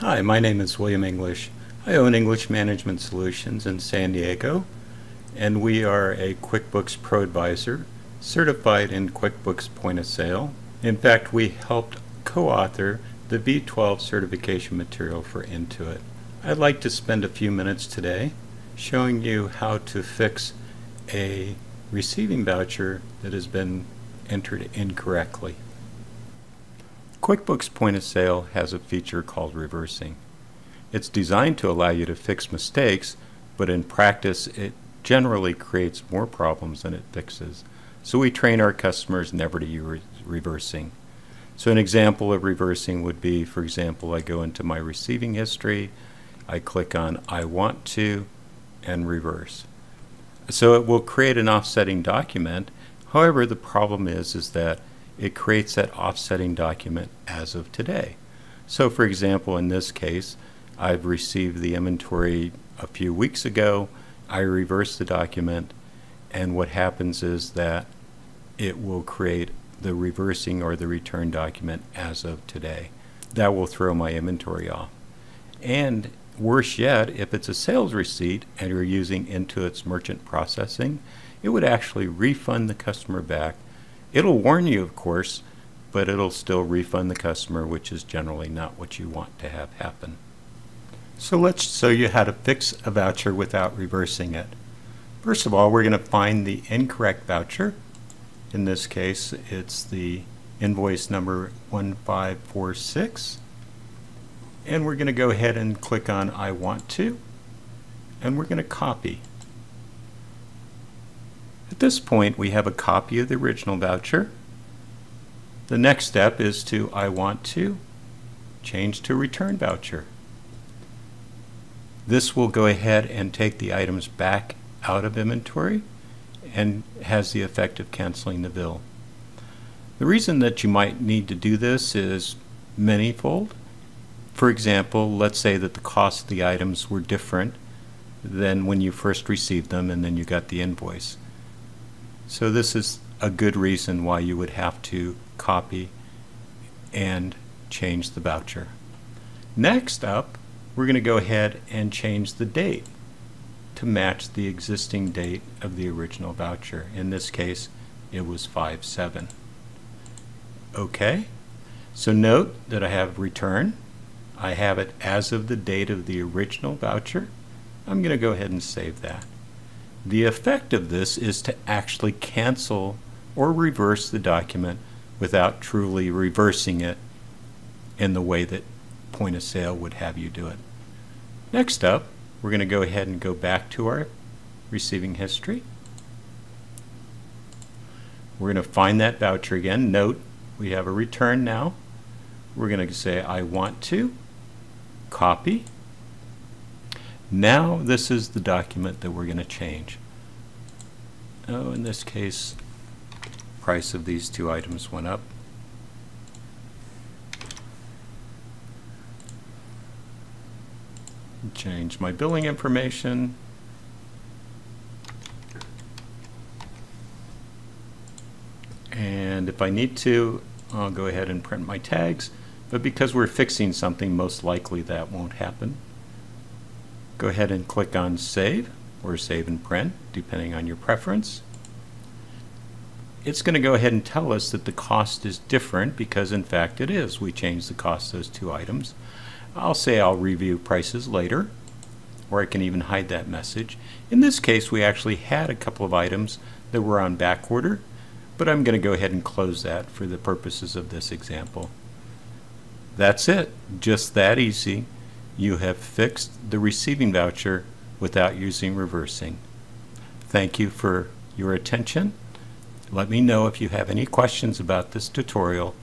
Hi, my name is William English. I own English Management Solutions in San Diego, and we are a QuickBooks Pro Advisor certified in QuickBooks Point of Sale. In fact, we helped co-author the B12 certification material for Intuit. I'd like to spend a few minutes today showing you how to fix a receiving voucher that has been entered incorrectly. QuickBooks Point of Sale has a feature called reversing. It's designed to allow you to fix mistakes, but in practice it generally creates more problems than it fixes. So we train our customers never to use reversing. So an example of reversing would be, for example, I go into my receiving history, I click on I want to, and reverse. So it will create an offsetting document. However, the problem is that it creates that offsetting document as of today. So for example, in this case, I've received the inventory a few weeks ago. I reverse the document, and what happens is that it will create the reversing or the return document as of today. That will throw my inventory off. And worse yet, if it's a sales receipt and you're using Intuit's merchant processing, it would actually refund the customer back. It'll warn you, of course, but it'll still refund the customer, which is generally not what you want to have happen. So let's show you how to fix a voucher without reversing it. First of all, we're going to find the incorrect voucher. In this case, it's the invoice number 1546. And we're going to go ahead and click on I want to, and we're going to copy. At this point, we have a copy of the original voucher. The next step is to I want to change to return voucher. This will go ahead and take the items back out of inventory and has the effect of canceling the bill. The reason that you might need to do this is manifold. For example, let's say that the cost of the items were different than when you first received them and then you got the invoice. So this is a good reason why you would have to copy and change the voucher. Next up, we're going to go ahead and change the date to match the existing date of the original voucher. In this case, it was 5/7. Okay, so note that I have return. I have it as of the date of the original voucher. I'm going to go ahead and save that. The effect of this is to actually cancel or reverse the document without truly reversing it in the way that Point of Sale would have you do it. Next up, we're going to go ahead and go back to our receiving history. We're going to find that voucher again. Note, we have a return now. We're going to say I want to, copy. Now this is the document that we're going to change. Oh, in this case, price of these two items went up. Change my billing information. And if I need to, I'll go ahead and print my tags. But because we're fixing something, most likely that won't happen. Go ahead and click on Save or Save and Print, depending on your preference. It's going to go ahead and tell us that the cost is different because, in fact, it is. We changed the cost of those two items. I'll say I'll review prices later, or I can even hide that message. In this case, we actually had a couple of items that were on back order, but I'm going to go ahead and close that for the purposes of this example. That's it. Just that easy. You have fixed the receiving voucher without using reversing. Thank you for your attention. Let me know if you have any questions about this tutorial